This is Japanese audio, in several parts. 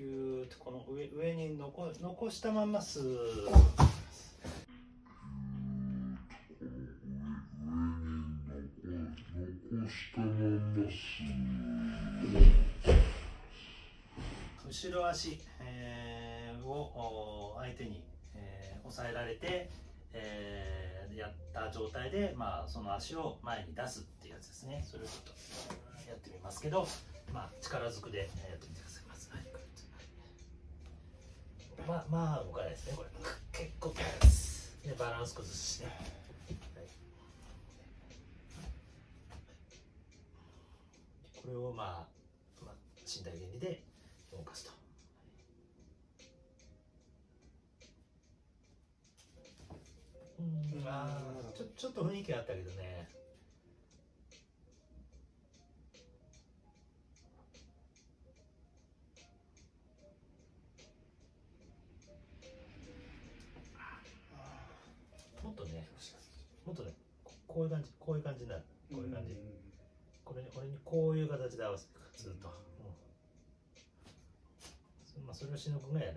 ぎゅーっとこの上に残したまんます。後ろ足を相手に抑えられてやった状態で、まあ、その足を前に出すっていうやつですね。それをちょっとやってみますけど、まあ、力ずくでやってみてください。まず、はい、まあ動かないですね。これ結構痛いですで、バランス崩して、はい、これをまあ、身体原理で動かすと。ああ、ちょっと雰囲気あったけどね。もっとね、こういう感じ、になる。こういう感じ。これにこういう形で合わせていく、ずっと。まあ、それをしのぶがやる。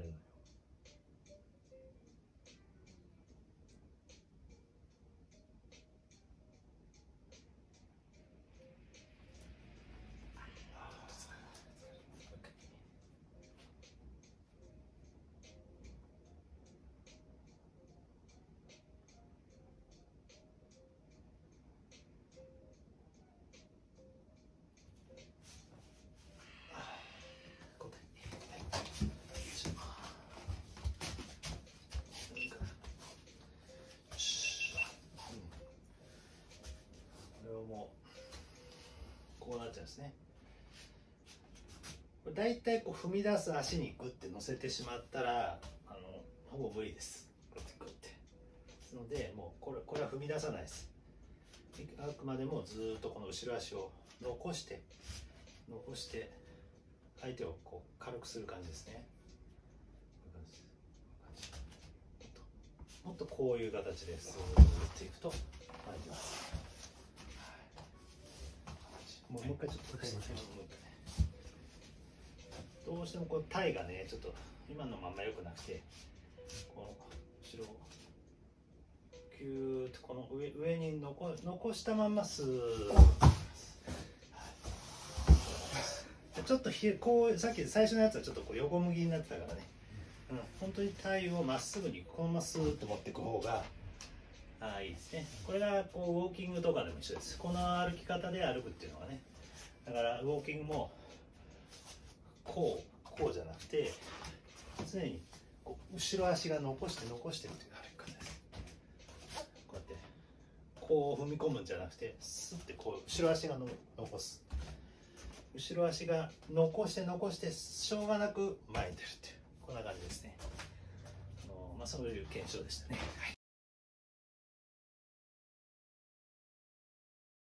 こうなっちゃうんですね。だいたいこう踏み出す足にグッて乗せてしまったらほぼ無理です。グッてグッてですので、もうこれは踏み出さないです。あくまでもずーっとこの後ろ足を残して相手をこう軽くする感じですね。もっとこういう形でずーっといくと前に出ます。もう一回ちょっと、どうしてもこう体がね、ちょっと今のまま良くなくて、この後ろをキューッとこの上に残したまんます。ちょっとこうさっき最初のやつはちょっとこう横向きになってたからね、本当に体をまっすぐにこのままスーッと持っていく方がいいですね。これがこうウォーキングとかでも一緒です。この歩き方で歩くっていうのがね、だからウォーキングもこうじゃなくて、常にこう後ろ足が残してっていう歩き方です。こうやってこう踏み込むんじゃなくて、スッてこう後ろ足が残す、後ろ足が残してしょうがなく前に出るっていう、こんな感じですね。そういう検証でしたね。はい。